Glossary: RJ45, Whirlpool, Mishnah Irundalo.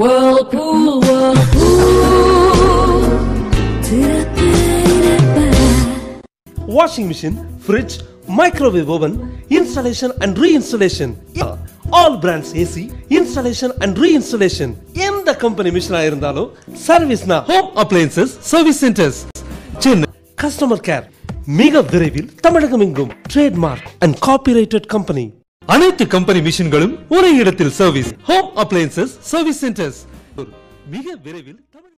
Whirlpool, whirlpool. Washing machine, fridge, microwave oven, installation and reinstallation. Yeah. All brands AC, installation and reinstallation. In the company Mishnah Irundalo, service na home appliances, service centers, chin, customer care, mega viravil, Tamadagamingum, trademark and copyrighted company. அனைத்து company மிஷின்களும் ஒரே இடத்தில் service, home appliances, service centres மிக விரைவில்